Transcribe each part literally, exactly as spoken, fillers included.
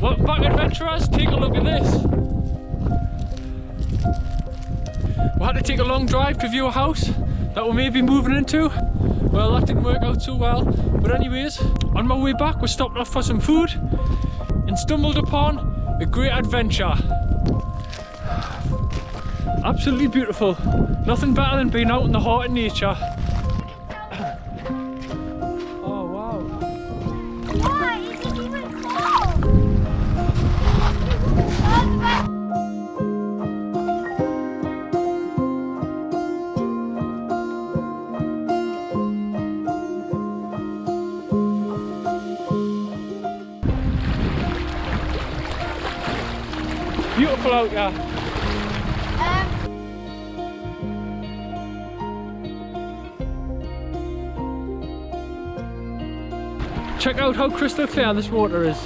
Welcome back, adventurers. Take a look at this. We had to take a long drive to view a house that we may be moving into. Well, that didn't work out so well. But anyways, on my way back, we stopped off for some food and stumbled upon a great adventure. Absolutely beautiful. Nothing better than being out in the heart of nature. Oh wow. Why is it even cold? Beautiful out there. Check out how crystal clear this water is.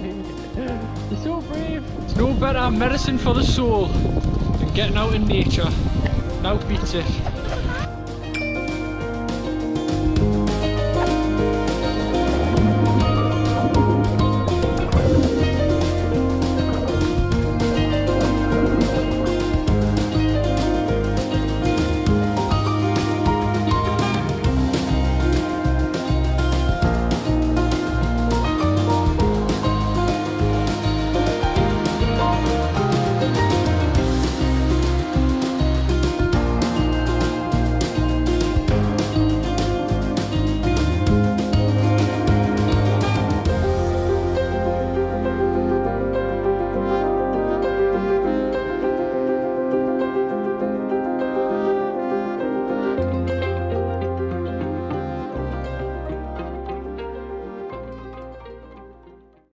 You're so brave. There's no better medicine for the soul than getting out in nature. Now beats it.